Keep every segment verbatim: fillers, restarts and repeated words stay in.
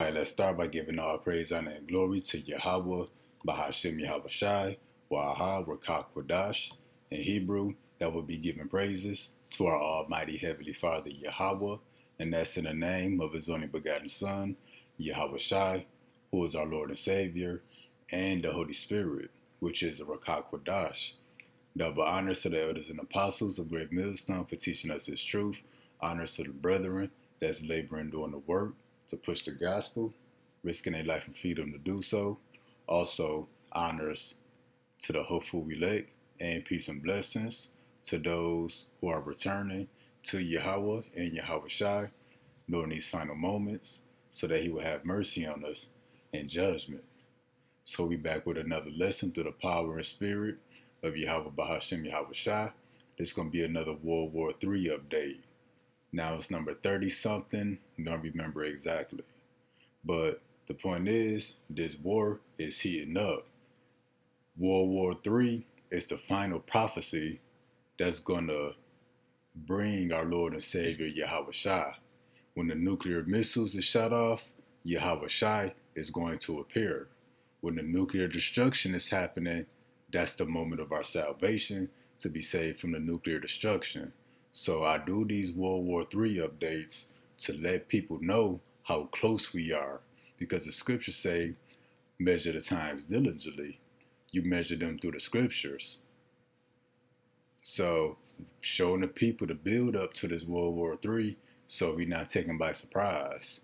All right, let's start by giving all praise, honor, and glory to Yehovah B'hashem Yahuwah Shai, Waha, Rekha, Kodash, in Hebrew, that will be giving praises to our Almighty Heavenly Father, Yehovah, and that's in the name of His only begotten Son, Yahuwah Shai, who is our Lord and Savior, and the Holy Spirit, which is Rekha, Kodash. Double honors to the elders and apostles of Great Milestone for teaching us His truth. Honors to the brethren that's laboring doing the work to push the gospel, risking their life and freedom to do so. Also, honors to the hopeful elect, and peace and blessings to those who are returning to Yehovah and Yahuwah Shai during these final moments, so that He will have mercy on us in judgment. So we back with another lesson through the power and spirit of Yahuwah B'hashem Yahuwah Shai. This is going to be another World War Three update. Now it's number thirty something, I don't remember exactly. But the point is, this war is heating up. World War Three is the final prophecy that's going to bring our Lord and Savior Yahuwah Shai. When the nuclear missiles is shot off, Yahuwah Shai is going to appear. When the nuclear destruction is happening, that's the moment of our salvation, to be saved from the nuclear destruction. So I do these World War Three updates to let people know how close we are, because the scriptures say, measure the times diligently. You measure them through the scriptures. So showing the people the build up to this World War Three, so we're not taken by surprise.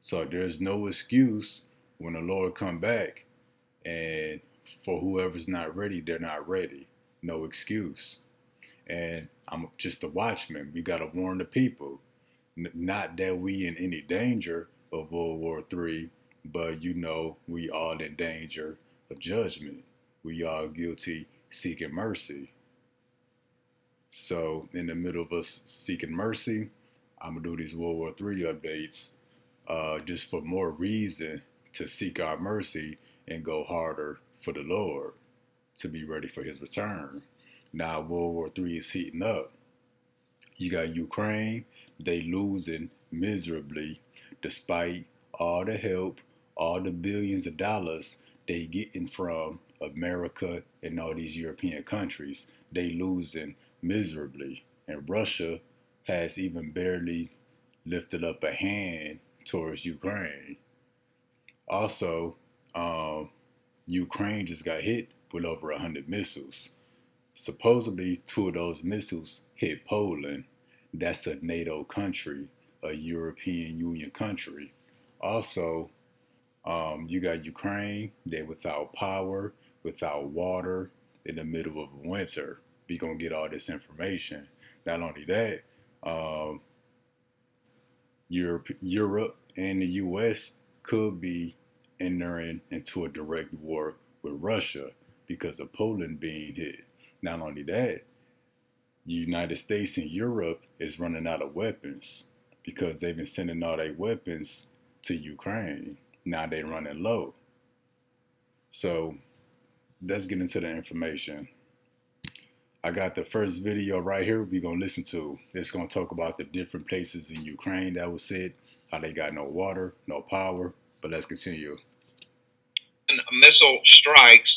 So there's no excuse when the Lord come back, and for whoever's not ready, they're not ready. No excuse. And I'm just a watchman. We got to warn the people. N not that we in any danger of World War Three, but you know, we all in danger of judgment. We all guilty seeking mercy. So in the middle of us seeking mercy, I'm going to do these World War Three updates uh, just for more reason to seek our mercy and go harder for the Lord to be ready for His return. Now World War Three is heating up. You got Ukraine, they losing miserably despite all the help, all the billions of dollars they getting from America and all these European countries. They losing miserably. And Russia has even barely lifted up a hand towards Ukraine. Also, um, Ukraine just got hit with over one hundred missiles. Supposedly, two of those missiles hit Poland. That's a NATO country, a European Union country. Also, um, you got Ukraine. They're without power, without water, in the middle of winter. We're going to get all this information. Not only that, um, Europe, Europe and the U S could be entering into a direct war with Russia because of Poland being hit. Not only that, the United States and Europe is running out of weapons because they've been sending all their weapons to Ukraine. Now they're running low. So let's get into the information. I got the first video right here we're going to listen to. It's going to talk about the different places in Ukraine that was hit, how they got no water, no power. But let's continue. Missile strikes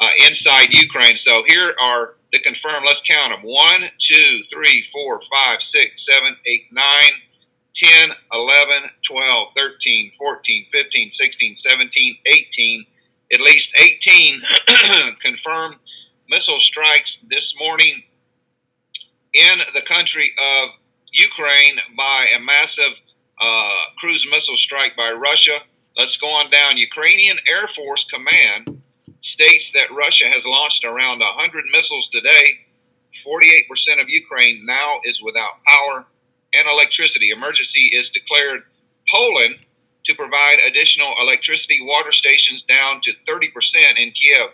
Uh, inside Ukraine. So here are the confirmed. Let's count them. One, two, three, four, five, six, seven, eight, nine, ten, eleven, twelve, thirteen, fourteen, fifteen, sixteen, seventeen, eighteen. At least eighteen confirmed missile strikes this morning in the country of Ukraine by a massive uh, cruise missile strike by Russia. Let's go on down. Ukrainian Air Force Command states that Russia has launched around one hundred missiles today. forty-eight percent of Ukraine now is without power and electricity. Emergency is declared. Poland to provide additional electricity, water stations down to thirty percent in Kiev.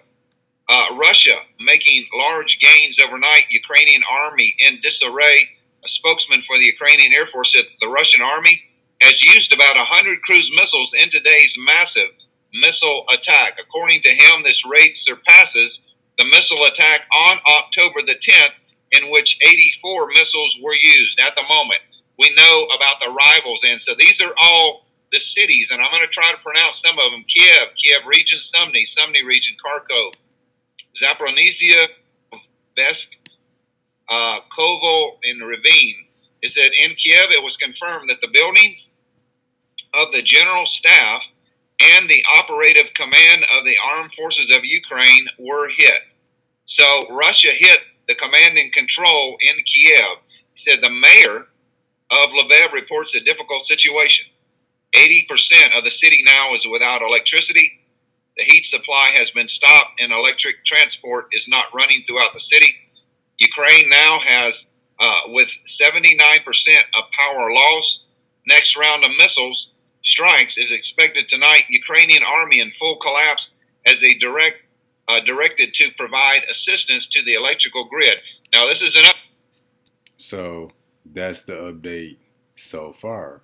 Uh, Russia making large gains overnight. Ukrainian army in disarray. A spokesman for the Ukrainian Air Force said the Russian army has used about one hundred cruise missiles in today's massive missile attack. According to him, this rate surpasses the missile attack on October the tenth, in which eighty-four missiles were used. At the moment, we know about the rivals, and so these are all the cities, and I'm going to try to pronounce some of them, Kiev, Kiev region, Sumny, Sumny region, Kharkov, Zaporizhia, Vest, uh, Koval, and Ravine. It said in Kiev, it was confirmed that the building of the general staff and the operative command of the armed forces of Ukraine were hit. So Russia hit the command and control in Kiev. He said the mayor of Lviv reports a difficult situation. eighty percent of the city now is without electricity. The heat supply has been stopped, and electric transport is not running throughout the city. Ukraine now has, uh, with seventy-nine percent of power loss, next round of missiles strikes is expected tonight. Ukrainian army in full collapse as they direct uh, directed to provide assistance to the electrical grid. Now this is an up. So that's the update so far.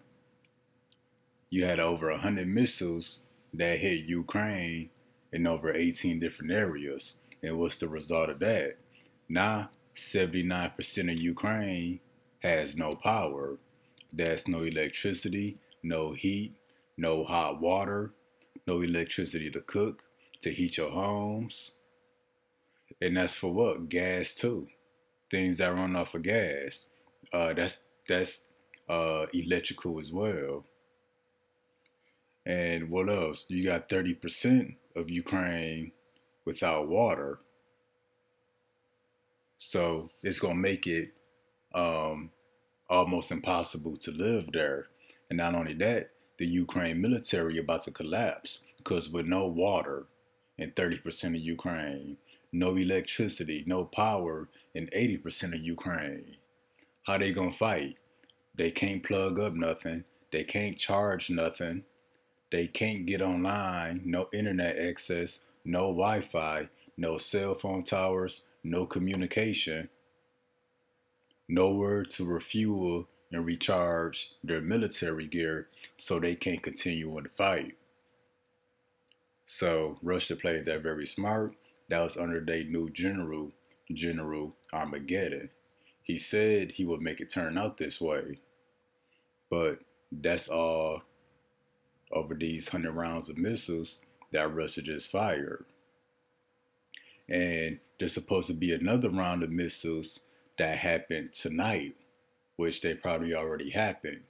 You had over a hundred missiles that hit Ukraine in over eighteen different areas, and what's the result of that? Now seventy-nine percent of Ukraine has no power. That's no electricity, no heat, no hot water, no electricity to cook, to heat your homes. And that's for what? Gas too. Things that run off of gas. Uh, that's that's uh, electrical as well. And what else? You got thirty percent of Ukraine without water. So it's going to make it um, almost impossible to live there. And not only that, the Ukraine military about to collapse, because with no water in thirty percent of Ukraine, no electricity, no power in eighty percent of Ukraine, how they gonna fight? They can't plug up nothing. They can't charge nothing. They can't get online, no internet access, no Wi-Fi, no cell phone towers, no communication. Nowhere to refuel and recharge their military gear so they can't continue in the fight. So Russia played that very smart. That was under their new general, General Armageddon. He said he would make it turn out this way. But that's all over these hundred rounds of missiles that Russia just fired. And there's supposed to be another round of missiles that happened tonight, which they probably already happened.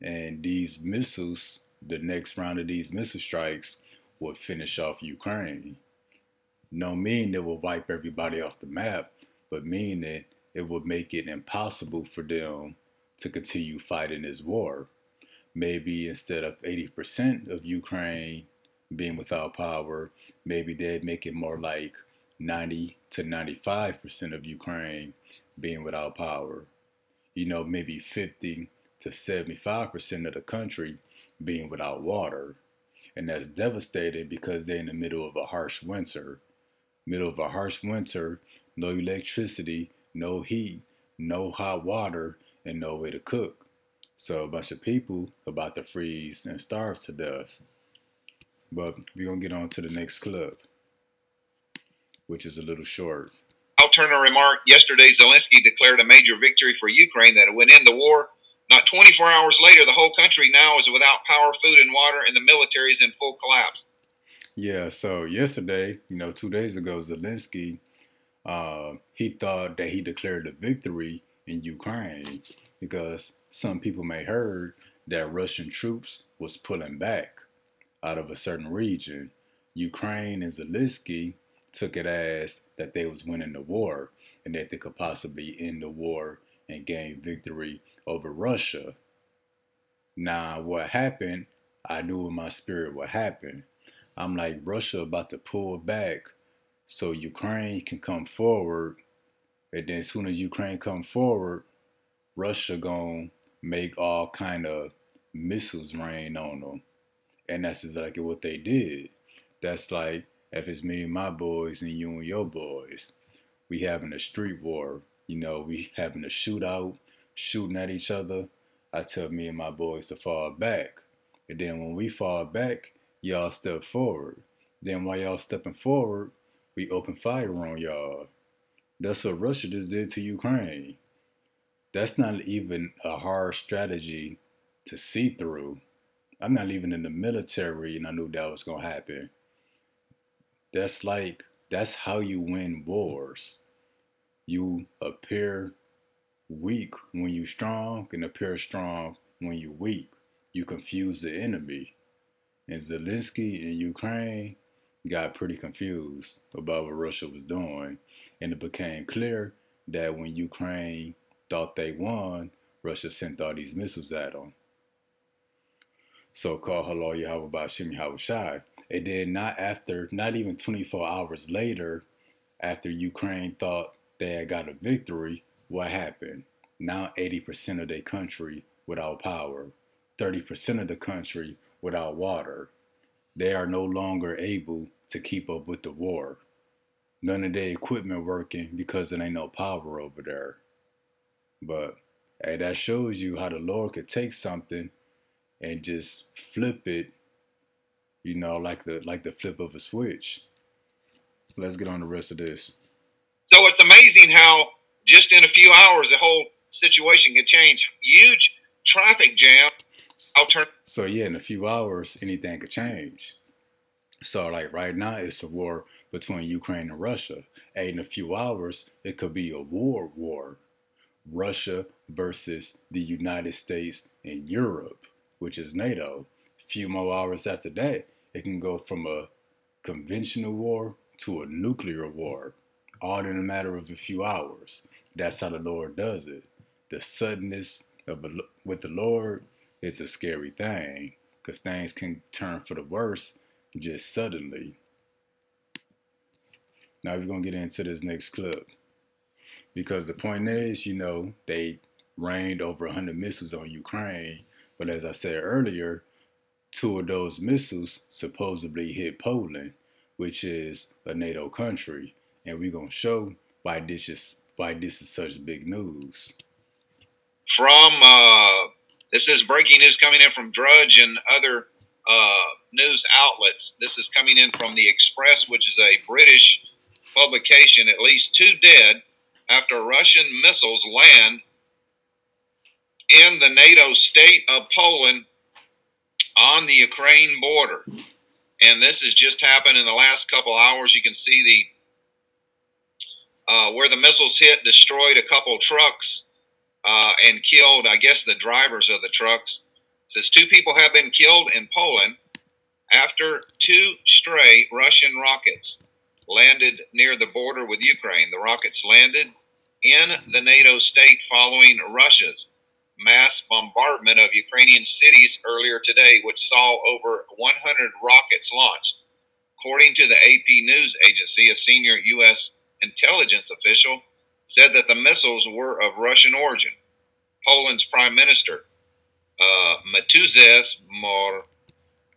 And these missiles, the next round of these missile strikes will finish off Ukraine. No meaning it will wipe everybody off the map, but meaning it will make it impossible for them to continue fighting this war. Maybe instead of eighty percent of Ukraine being without power, maybe they'd make it more like ninety to ninety-five percent of Ukraine being without power. You know, maybe fifty to seventy-five percent of the country being without water. And that's devastating because they're in the middle of a harsh winter. Middle of a harsh winter, no electricity, no heat, no hot water, and no way to cook. So a bunch of people about to freeze and starve to death. But we're going to get on to the next clip, which is a little short. Hale Turner remarked yesterday Zelensky declared a major victory for Ukraine that it would end the war. Not twenty-four hours later, the whole country now is without power, food, and water, and the military is in full collapse. Yeah, so yesterday, you know, two days ago, Zelensky, uh, he thought that he declared a victory in Ukraine because some people may have heard that Russian troops was pulling back out of a certain region. Ukraine and Zelensky took it as that they was winning the war and that they could possibly end the war and gain victory over Russia. Now, what happened, I knew in my spirit what happened. I'm like, Russia about to pull back so Ukraine can come forward. And then as soon as Ukraine come forward, Russia gonna make all kind of missiles rain on them. And that's exactly what they did. That's like, if it's me and my boys and you and your boys, we having a street war. You know, we having a shootout, shooting at each other. I tell me and my boys to fall back. And then when we fall back, y'all step forward. Then while y'all stepping forward, we open fire on y'all. That's what Russia just did to Ukraine. That's not even a hard strategy to see through. I'm not even in the military and I knew that was going to happen. That's like, that's how you win wars. You appear weak when you strong and appear strong when you weak. You confuse the enemy. And Zelensky in Ukraine got pretty confused about what Russia was doing. And it became clear that when Ukraine thought they won, Russia sent all these missiles at them. So call hello Yehovah B'hashem Yahuwah Shai. And then not after, not even twenty-four hours later, after Ukraine thought they had got a victory, what happened? Now eighty percent of their country without power, thirty percent of the country without water. They are no longer able to keep up with the war. None of their equipment working because there ain't no power over there. But hey, that shows you how the Lord could take something and just flip it, you know, like the like the flip of a switch. Let's get on the rest of this. So it's amazing how just in a few hours the whole situation could change. Huge traffic jam. I'll turn. So yeah, in a few hours anything could change. So like right now it's a war between Ukraine and Russia. And in a few hours it could be a war war. Russia versus the United States and Europe, which is NATO. A few more hours after that, it can go from a conventional war to a nuclear war, all in a matter of a few hours. That's how the Lord does it. The suddenness of a, with the Lord is a scary thing, because things can turn for the worse just suddenly. Now we're going to get into this next clip. Because the point is, you know, they rained over one hundred missiles on Ukraine. But as I said earlier, two of those missiles supposedly hit Poland, which is a NATO country. And we're going to show why this is, why this is such big news. From, uh, this is breaking news coming in from Drudge and other uh, news outlets. This is coming in from The Express, which is a British publication. At least two dead after Russian missiles land in the NATO state of Poland on the Ukraine border. And this has just happened in the last couple hours. You can see the uh, where the missiles hit, destroyed a couple trucks uh, and killed, I guess, the drivers of the trucks. It says two people have been killed in Poland after two stray Russian rockets landed near the border with Ukraine. The rockets landed in the NATO state following Russia's mass bombardment of Ukrainian cities earlier today, which saw over one hundred rockets launched. According to the A P News Agency, a senior U S intelligence official said that the missiles were of Russian origin. Poland's Prime Minister, uh, Mateusz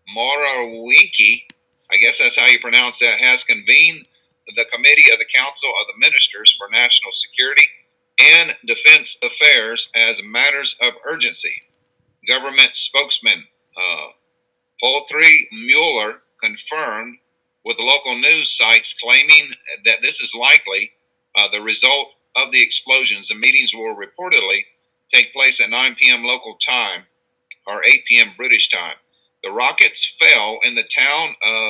Morawiecki, I guess that's how you pronounce that, has convened the Committee of the Council of the Ministers for National Security and Defense Affairs as matters of urgency. Government spokesman uh, Poltry Mueller confirmed with local news sites claiming that this is likely uh, the result of the explosions. The meetings will reportedly take place at nine P M local time or eight P M British time. The rockets fell in the town of,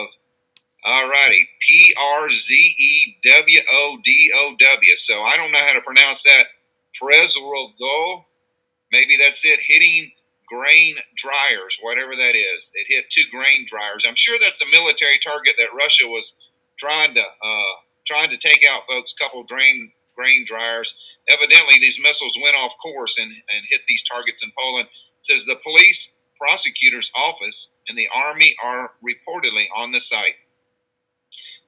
alrighty, P R Z E W O D O W. So I don't know how to pronounce that. Przewodów. Maybe that's it. Hitting grain dryers, whatever that is. It hit two grain dryers. I'm sure that's the military target that Russia was trying to uh, trying to take out, folks. A couple grain grain dryers. Evidently, these missiles went off course and and hit these targets in Poland. It says the police prosecutor's office and the army are reportedly on the site.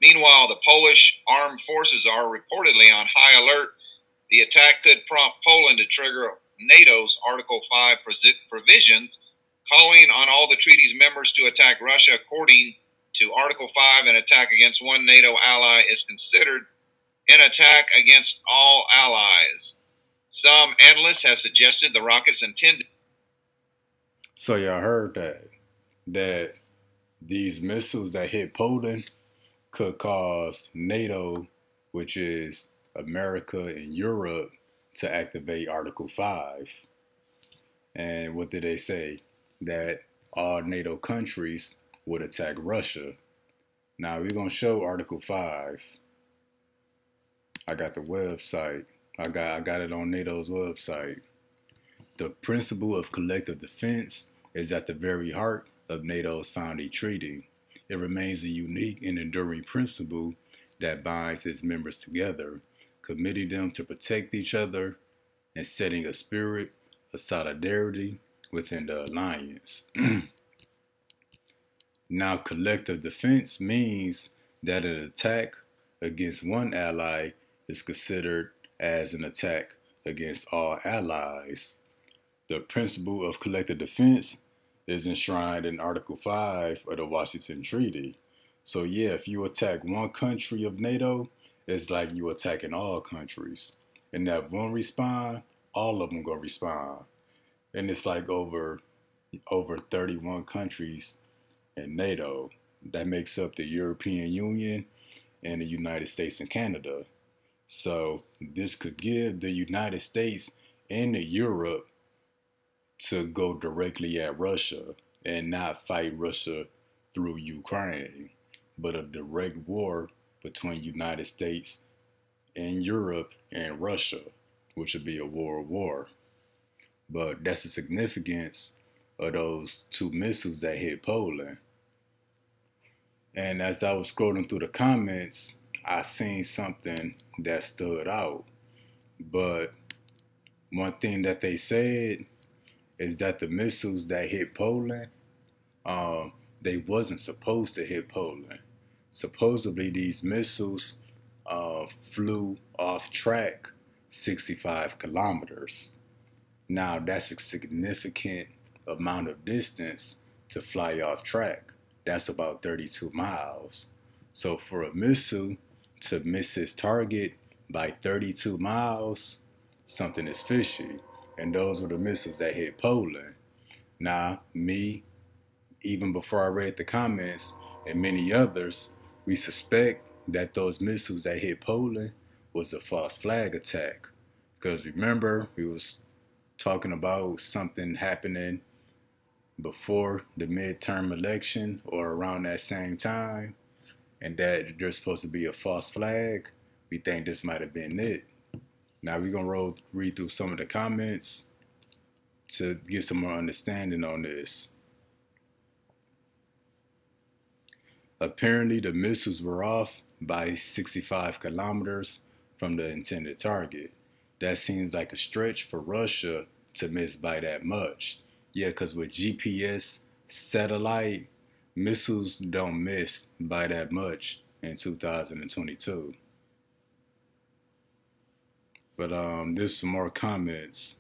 Meanwhile, the Polish armed forces are reportedly on high alert. The attack could prompt Poland to trigger NATO's Article five provisions, calling on all the treaty's members to attack Russia. According to Article five, an attack against one NATO ally is considered an attack against all allies. Some analysts have suggested the rockets intended. So y'all heard that, that these missiles that hit Poland could cause NATO, which is America and Europe, to activate Article five. And what did they say? That all NATO countries would attack Russia. Now we're going to show Article five. I got the website. I got, I got it on NATO's website. The principle of collective defense is at the very heart of NATO's founding treaty. It remains a unique and enduring principle that binds its members together, committing them to protect each other and setting a spirit of solidarity within the alliance. Now, collective defense means that an attack against one ally is considered as an attack against all allies. The principle of collective defense is enshrined in Article five of the Washington Treaty. So yeah, if you attack one country of NATO, it's like you attacking all countries. And if one respond, all of them gonna respond. And it's like over, over thirty-one countries in NATO. That makes up the European Union and the United States and Canada. So this could give the United States and the Europe to go directly at Russia and not fight Russia through Ukraine, but a direct war between United States and Europe and Russia, which would be a world war. But that's the significance of those two missiles that hit Poland. And as I was scrolling through the comments, I seen something that stood out. But one thing that they said is that the missiles that hit Poland, um, they wasn't supposed to hit Poland. Supposedly these missiles uh, flew off track sixty-five kilometers. Now that's a significant amount of distance to fly off track. That's about thirty-two miles. So for a missile to miss its target by thirty-two miles, something is fishy. And those were the missiles that hit Poland. Now, me, even before I read the comments, and many others, we suspect that those missiles that hit Poland was a false flag attack. Because remember, we was talking about something happening before the midterm election or around that same time, and that there's supposed to be a false flag. We think this might have been it. Now we're gonna roll, read through some of the comments to get some more understanding on this. Apparently the missiles were off by sixty-five kilometers from the intended target. That seems like a stretch for Russia to miss by that much. Yeah, because with G P S satellite, missiles don't miss by that much in two thousand twenty-two. But um, there's some more comments.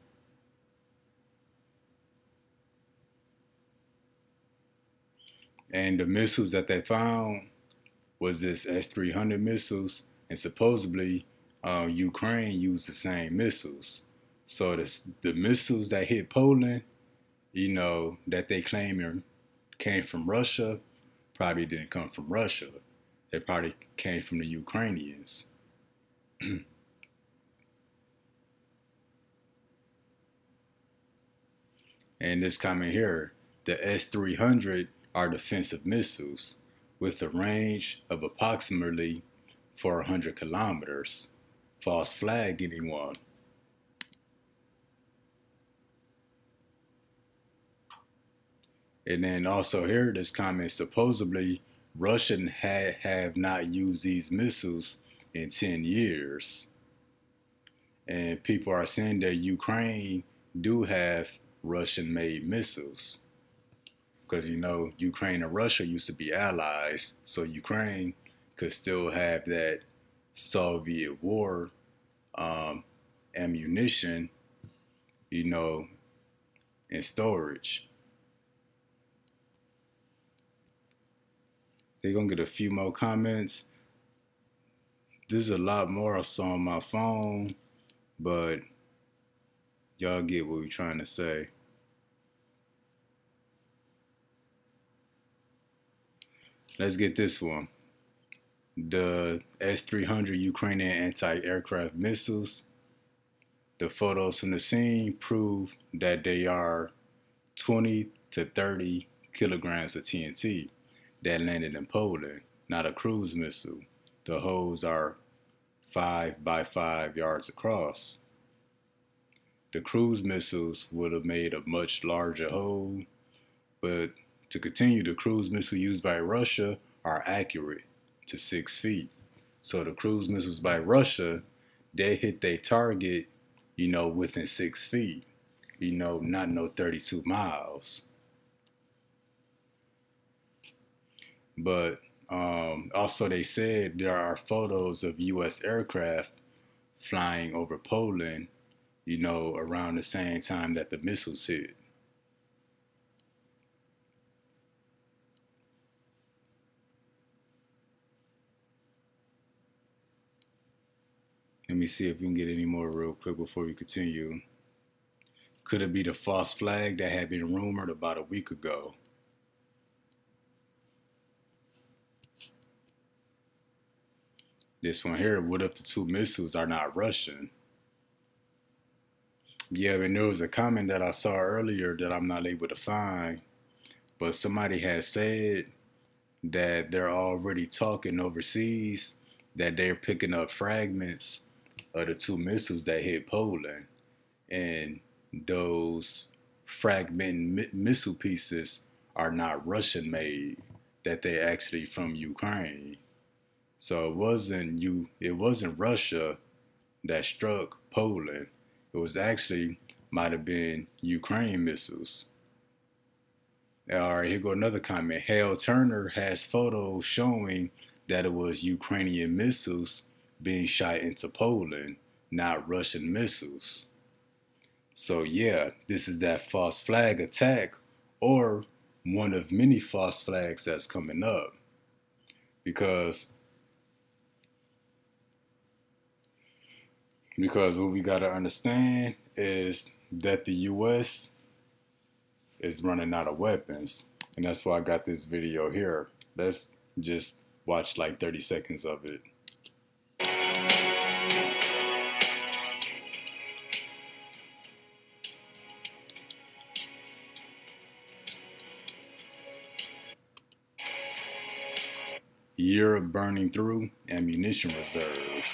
And the missiles that they found was this S three hundred missiles, and supposedly uh, Ukraine used the same missiles. So this, the missiles that hit Poland, you know, that they claim came from Russia, probably didn't come from Russia. They probably came from the Ukrainians. And this comment here, the S three hundred are defensive missiles with a range of approximately four hundred kilometers. False flag, anyone? And then also here, this comment, supposedly Russian had have not used these missiles in ten years. And people are saying that Ukraine do have Russian-made missiles, because you know Ukraine and Russia used to be allies, so Ukraine could still have that Soviet war um, ammunition, you know, in storage. They're gonna get a few more comments. There's a lot more I saw on my phone, but y'all get what we're trying to say. Let's get this one. The S three hundred Ukrainian anti-aircraft missiles. The photos from the scene prove that they are twenty to thirty kilograms of T N T that landed in Poland, not a cruise missile. The holes are five by five yards across. The cruise missiles would have made a much larger hole, but to continue, the cruise missiles used by Russia are accurate to six feet. So the cruise missiles by Russia, they hit their target, you know, within six feet, you know, not no thirty-two miles. But um, also they said there are photos of U S aircraft flying over Poland, you know, around the same time that the missiles hit. Let me see if we can get any more real quick before we continue. Could it be the false flag that had been rumored about a week ago? This one here, what if the two missiles are not Russian? Yeah, and there was a comment that I saw earlier that I'm not able to find, but somebody had said that they're already talking overseas, that they're picking up fragments of the two missiles that hit Poland, and those fragment mi missile pieces are not Russian made, that they're actually from Ukraine. So it wasn't you it wasn't Russia that struck Poland. It was actually might have been Ukraine missiles. All right, here go another comment. Hale Turner has photos showing that it was Ukrainian missiles being shot into Poland, not Russian missiles. So yeah, this is that false flag attack, or one of many false flags that's coming up. Because, because what we gotta understand is that the U S is running out of weapons. And that's why I got this video here. Let's just watch like thirty seconds of it. Europe burning through ammunition reserves.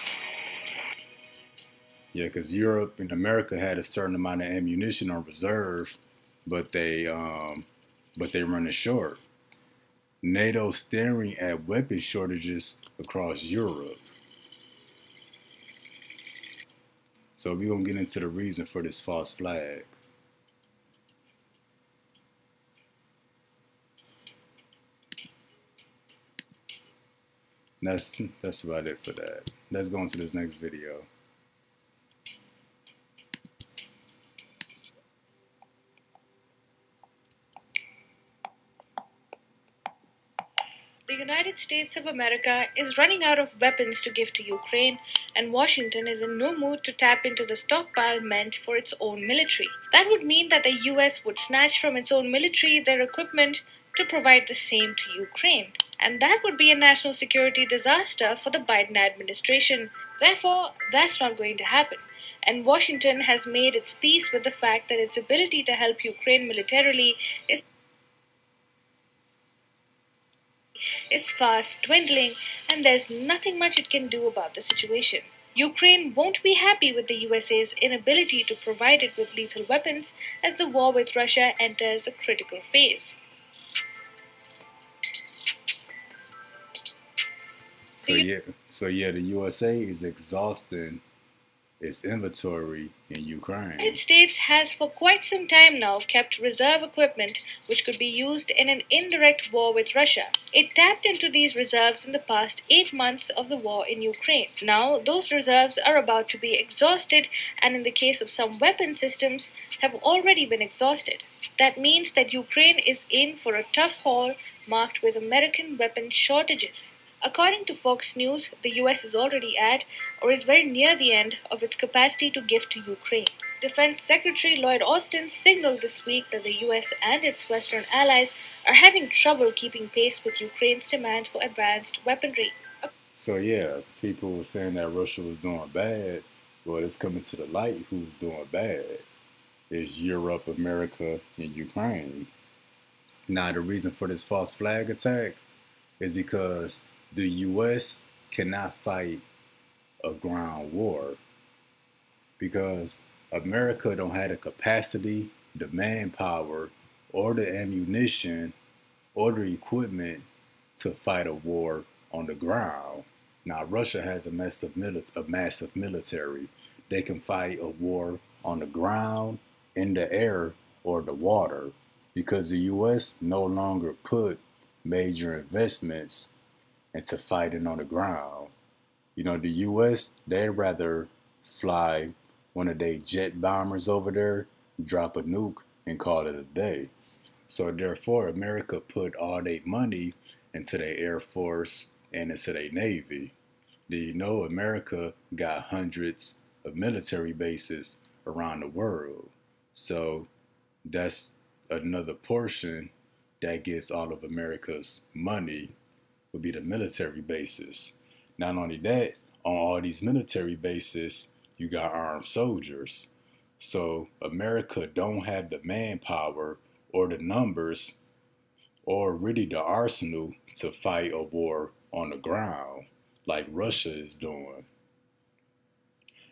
Yeah, because Europe and America had a certain amount of ammunition on reserve, but they um, but they running short. NATO staring at weapon shortages across Europe. So we're going to get into the reason for this false flag. And that's, that's about it for that. Let's go into this next video. The United States of America is running out of weapons to give to Ukraine, and Washington is in no mood to tap into the stockpile meant for its own military. That would mean that the U S would snatch from its own military their equipment to provide the same to Ukraine, and that would be a national security disaster for the Biden administration. Therefore, that's not going to happen. And Washington has made its peace with the fact that its ability to help Ukraine militarily is is fast dwindling, and there's nothing much it can do about the situation. Ukraine won't be happy with the U S A's inability to provide it with lethal weapons as the war with Russia enters a critical phase. So yeah, so yeah, the U S A is exhausting its inventory in Ukraine. The United States has for quite some time now kept reserve equipment which could be used in an indirect war with Russia. It tapped into these reserves in the past eight months of the war in Ukraine. Now, those reserves are about to be exhausted, and in the case of some weapon systems, have already been exhausted. That means that Ukraine is in for a tough haul marked with American weapon shortages. According to Fox News, the U S is already at, or is very near the end, of its capacity to give to Ukraine. Defense Secretary Lloyd Austin signaled this week that the U S and its Western allies are having trouble keeping pace with Ukraine's demand for advanced weaponry. So yeah, people were saying that Russia was doing bad. Well, it's coming to the light who's doing bad. It's Europe, America, and Ukraine. Now, the reason for this false flag attack is because the U S cannot fight a ground war because America don't have the capacity, the manpower, or the ammunition, or the equipment to fight a war on the ground. Now, Russia has a massive, a massive military. They can fight a war on the ground, in the air, or the water, because the U S no longer put major investments into fighting on the ground. You know, the U S, they'd rather fly one of their jet bombers over there, drop a nuke, and call it a day. So therefore, America put all their money into their Air Force and into their Navy. Do you know America got hundreds of military bases around the world? So that's another portion that gets all of America's money would be the military bases. Not only that, on all these military bases, you got armed soldiers. So America don't have the manpower or the numbers or really the arsenal to fight a war on the ground like Russia is doing.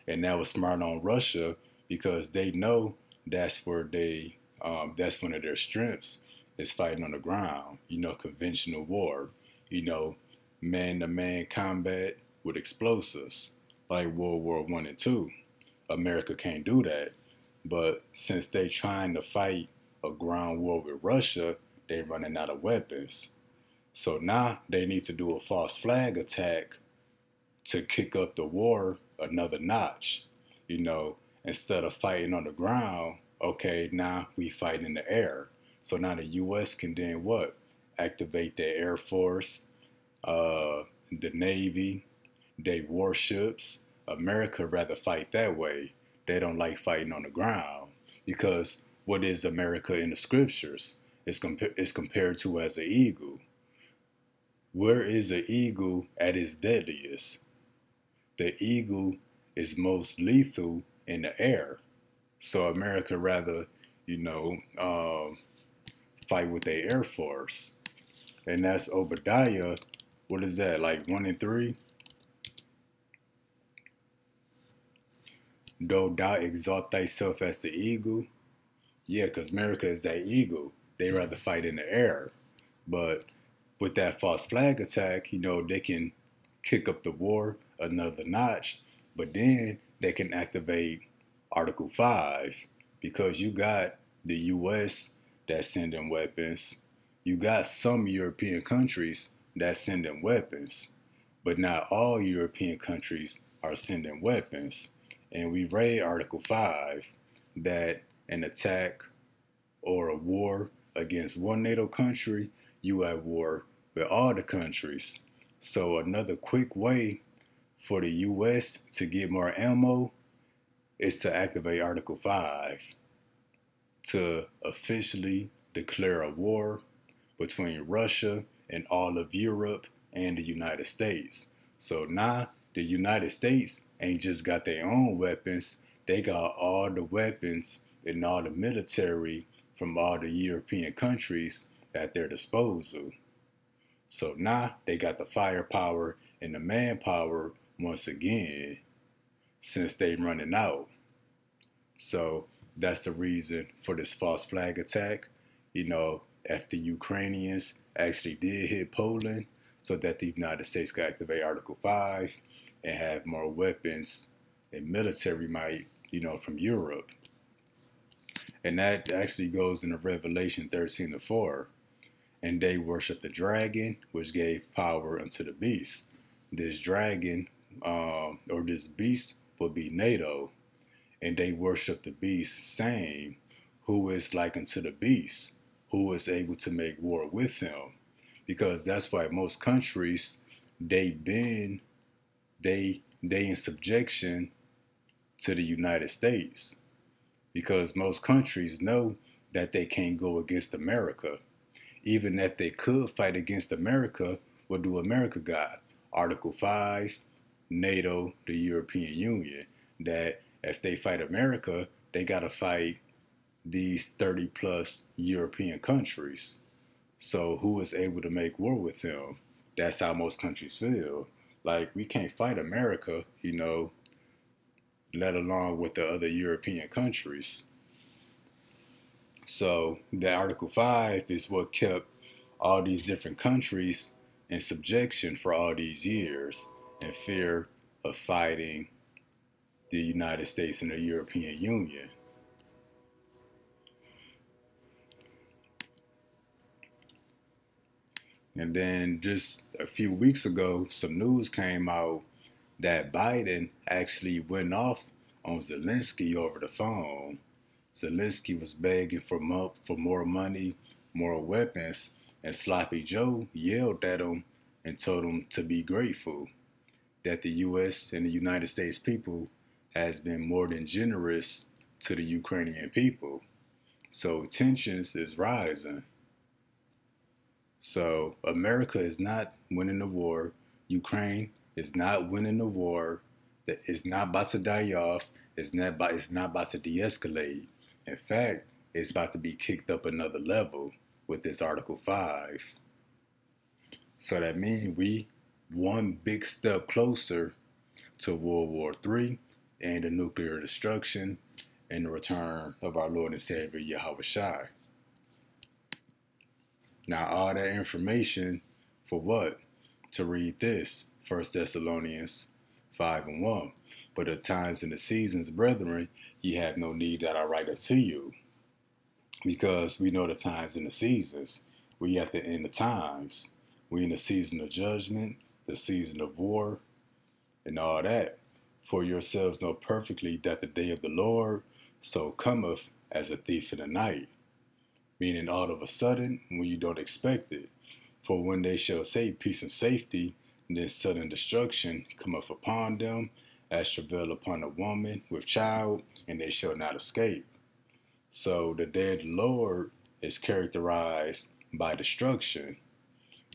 And that was smart on Russia because they know that's where they, um, that's one of their strengths is fighting on the ground, you know, conventional war, you know, man-to-man combat with explosives like World War One and Two. America can't do that. But since they're trying to fight a ground war with Russia, they're running out of weapons. So now they need to do a false flag attack to kick up the war another notch. You know, instead of fighting on the ground, okay, now we fight in the air. So now the U S can then what? Activate their Air Force, uh, the Navy, their warships. America rather fight that way. They don't like fighting on the ground because what is America in the scriptures? It's, compa it's compared to as an eagle. Where is an eagle at its deadliest? The eagle is most lethal in the air. So America rather, you know, um, fight with their Air Force. And that's Obadiah, what is that, like one and three? Though thou exalt thyself as the eagle. Yeah, because America is that eagle. They rather fight in the air. But with that false flag attack, you know, they can kick up the war another notch. But then they can activate Article Five because you got the U S that's sending weapons. You got some European countries that send them weapons. But not all European countries are sending weapons. And we read Article Five that an attack or a war against one NATO country, you at war with all the countries. So another quick way for the U S to get more ammo is to activate Article Five to officially declare a war between Russia and all of Europe and the United States. So now the United States ain't just got their own weapons, they got all the weapons and all the military from all the European countries at their disposal. So now they got the firepower and the manpower once again, since they running out. So that's the reason for this false flag attack. You know, after Ukrainians actually did hit Poland, so that the United States could activate Article Five and have more weapons and military might, you know, from Europe. And that actually goes into Revelation thirteen to four. And they worship the dragon, which gave power unto the beast. This dragon, um, or this beast, will be NATO. And they worship the beast, saying, who is like unto the beast, who is able to make war with him? Because that's why most countries, they've been They they in subjection to the United States because most countries know that they can't go against America. Even if they could fight against America, what do America got? Article Five, NATO, the European Union, that if they fight America, they got to fight these thirty plus European countries. So who is able to make war with him? That's how most countries feel. Like, we can't fight America, you know, let alone with the other European countries. So that Article five is what kept all these different countries in subjection for all these years in fear of fighting the United States and the European Union. And then just a few weeks ago, some news came out that Biden actually went off on Zelensky over the phone. Zelensky was begging for, mo for more money, more weapons, and Sloppy Joe yelled at him and told him to be grateful that the U S and the United States people has been more than generous to the Ukrainian people. So tensions is rising. So America is not winning the war. Ukraine is not winning the war. It's not about to die off. It's not about, it's not about to de-escalate. In fact, it's about to be kicked up another level with this Article five. So that means we one big step closer to World War Three and the nuclear destruction and the return of our Lord and Savior Yahuwah Shai. Now, all that information for what? To read this, First Thessalonians five and one. But the times and the seasons, brethren, ye have no need that I write unto you. Because we know the times and the seasons. We at the end of times. We in the season of judgment, the season of war, and all that. For yourselves know perfectly that the day of the Lord so cometh as a thief in the night. Meaning all of a sudden, when you don't expect it. For when they shall say peace and safety, then sudden destruction cometh upon them, as travail upon a woman with child, and they shall not escape. So the day of the Lord is characterized by destruction.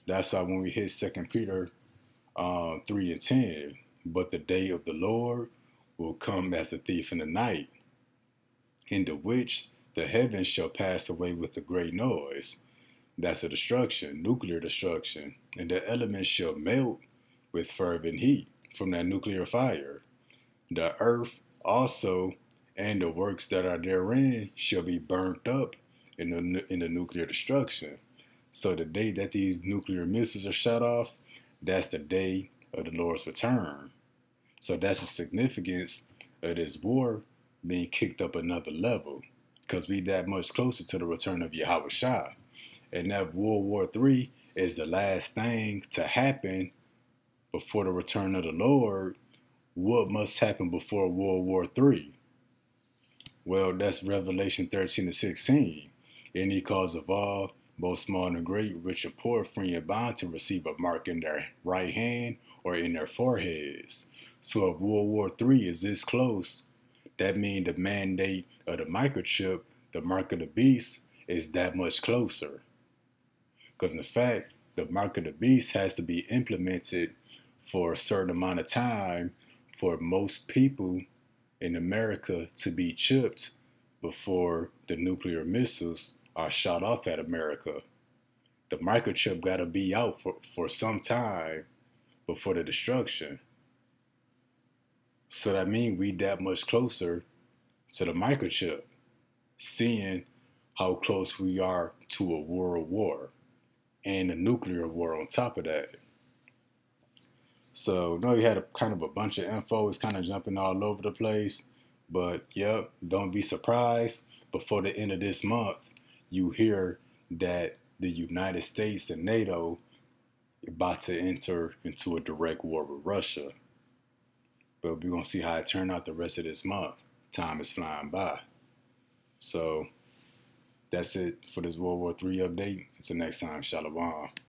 That's why when we hit Second Peter three and ten, but the day of the Lord will come as a thief in the night, into which the heavens shall pass away with a great noise. That's a destruction, nuclear destruction. And the elements shall melt with fervent heat from that nuclear fire. The earth also and the works that are therein shall be burnt up in the, in the nuclear destruction. So the day that these nuclear missiles are shut off, that's the day of the Lord's return. So that's the significance of this war being kicked up another level. Because we that much closer to the return of Yahuwah Shah. And that World War Three is the last thing to happen before the return of the Lord. What must happen before World War Three? Well, that's Revelation thirteen to sixteen. Any cause of all, both small and great, rich and poor, free and bond, to receive a mark in their right hand or in their foreheads. So if World War Three is this close, that means the mandate of the microchip, the mark of the beast, is that much closer. Because in fact, the mark of the beast has to be implemented for a certain amount of time for most people in America to be chipped before the nuclear missiles are shot off at America. The microchip got to be out for, for some time before the destruction. So that means we that much closer to the microchip, seeing how close we are to a world war and a nuclear war on top of that. So, no, you had a kind of a bunch of info. It's kind of jumping all over the place. But, yep, don't be surprised. Before the end of this month, you hear that the United States and NATO are about to enter into a direct war with Russia. But we're going to see how it turns out the rest of this month. Time is flying by. So that's it for this World War Three update. Until next time, Shalom.